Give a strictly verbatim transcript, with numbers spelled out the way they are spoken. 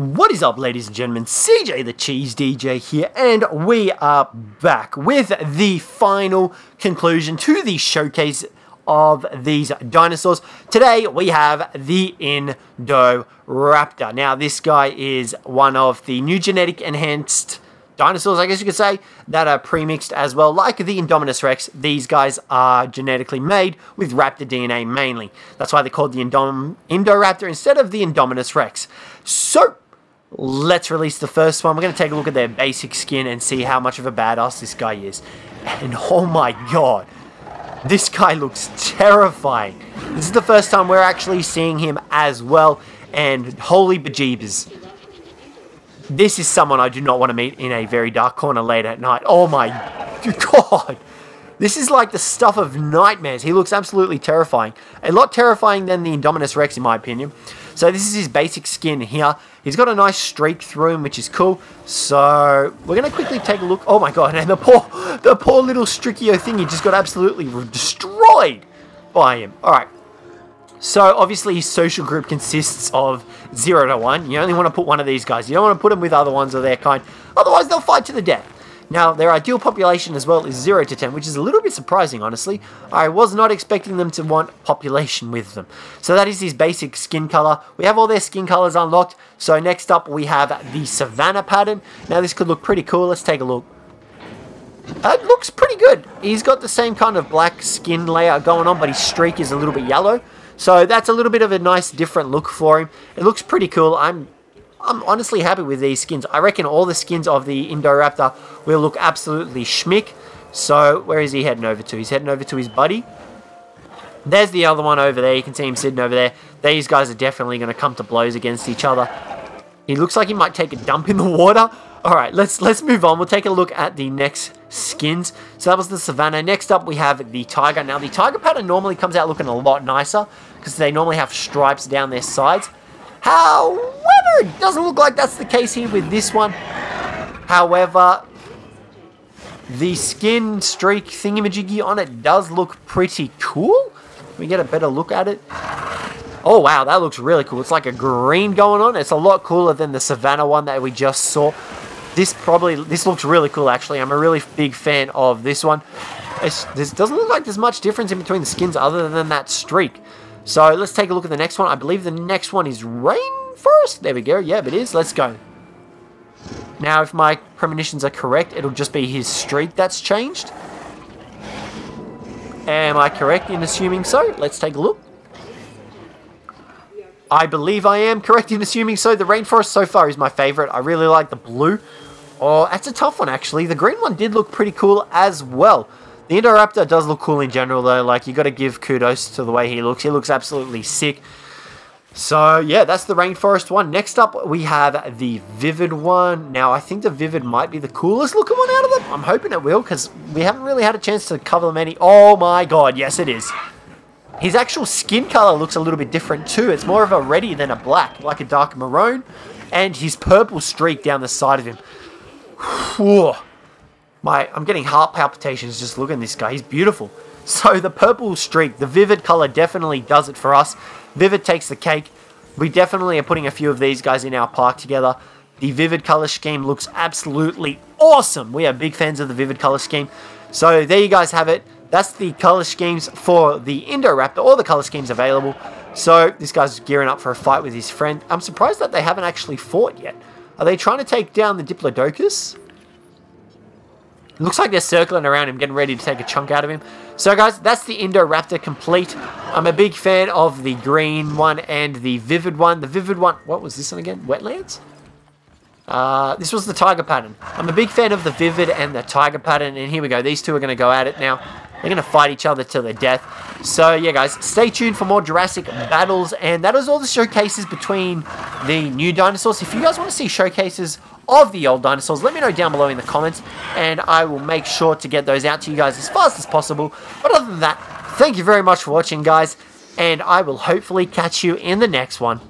What is up, ladies and gentlemen? C J the Cheese D J here, and we are back with the final conclusion to the showcase of these dinosaurs. Today we have the Indoraptor. Now this guy is one of the new genetic enhanced dinosaurs, I guess you could say, that are premixed as well. Like the Indominus Rex, these guys are genetically made with raptor D N A mainly. That's why they're called the Indom Indoraptor instead of the Indominus Rex. So, let's release the first one. We're going to take a look at their basic skin and see how much of a badass this guy is. And oh my god, this guy looks terrifying. This is the first time we're actually seeing him as well, and holy bejeebers. This is someone I do not want to meet in a very dark corner late at night. Oh my god. This is like the stuff of nightmares. He looks absolutely terrifying. A lot terrifying than the Indominus Rex in my opinion. So this is his basic skin here. He's got a nice streak through him, which is cool. So we're going to quickly take a look. Oh my god. And the poor, the poor little Strikio thingy just got absolutely destroyed by him. Alright. So, obviously, his social group consists of zero to one. You only want to put one of these guys. You don't want to put them with other ones of their kind. Otherwise, they'll fight to the death. Now, their ideal population as well is zero to ten, which is a little bit surprising, honestly. I was not expecting them to want population with them. So, that is his basic skin color. We have all their skin colors unlocked. So, next up, we have the savannah pattern. Now, this could look pretty cool. Let's take a look. It looks pretty good. He's got the same kind of black skin layer going on, but his streak is a little bit yellow. So that's a little bit of a nice different look for him. It looks pretty cool. I'm I'm honestly happy with these skins. I reckon all the skins of the Indoraptor will look absolutely schmick. So where is he heading over to? He's heading over to his buddy. There's the other one over there. You can see him sitting over there. These guys are definitely going to come to blows against each other. He looks like he might take a dump in the water. Alright, let's let's move on. We'll take a look at the next skins. So that was the savannah. Next up, we have the tiger. Now, the tiger pattern normally comes out looking a lot nicer because they normally have stripes down their sides. However, it doesn't look like that's the case here with this one. However, the skin streak thingamajiggy on it does look pretty cool. Can we get a better look at it? Oh wow, that looks really cool. It's like a green going on. It's a lot cooler than the savannah one that we just saw. This probably, this looks really cool actually. I'm a really big fan of this one. It's, this doesn't look like there's much difference in between the skins other than that streak. So let's take a look at the next one. I believe the next one is rainforest. There we go. Yep, it is. Let's go. Now if my premonitions are correct, it'll just be his streak that's changed. Am I correct in assuming so? Let's take a look. I believe I am correct in assuming so. The rainforest so far is my favorite. I really like the blue. Oh, that's a tough one, actually. The green one did look pretty cool as well. The Indoraptor does look cool in general, though. Like, you got to give kudos to the way he looks. He looks absolutely sick. So, yeah, that's the rainforest one. Next up, we have the vivid one. Now, I think the vivid might be the coolest looking one out of them. I'm hoping it will, because we haven't really had a chance to cover many. Oh, my God. Yes, it is. His actual skin color looks a little bit different too. It's more of a reddy than a black, like a dark maroon. And his purple streak down the side of him. Whew. My, I'm getting heart palpitations just looking at this guy. He's beautiful. So the purple streak, the vivid color definitely does it for us. Vivid takes the cake. We definitely are putting a few of these guys in our park together. The vivid color scheme looks absolutely awesome. We are big fans of the vivid color scheme. So there you guys have it. That's the color schemes for the Indoraptor, or the color schemes available. So this guy's gearing up for a fight with his friend. I'm surprised that they haven't actually fought yet. Are they trying to take down the Diplodocus? It looks like they're circling around him, getting ready to take a chunk out of him. So guys, that's the Indoraptor complete. I'm a big fan of the green one and the vivid one. The vivid one, what was this one again? Wetlands? Uh, this was the tiger pattern. I'm a big fan of the vivid and the tiger pattern. And here we go. These two are going to go at it now. They're going to fight each other till their death. So, yeah, guys, stay tuned for more Jurassic battles. And that is all the showcases between the new dinosaurs. If you guys want to see showcases of the old dinosaurs, let me know down below in the comments. And I will make sure to get those out to you guys as fast as possible. But other than that, thank you very much for watching, guys. And I will hopefully catch you in the next one.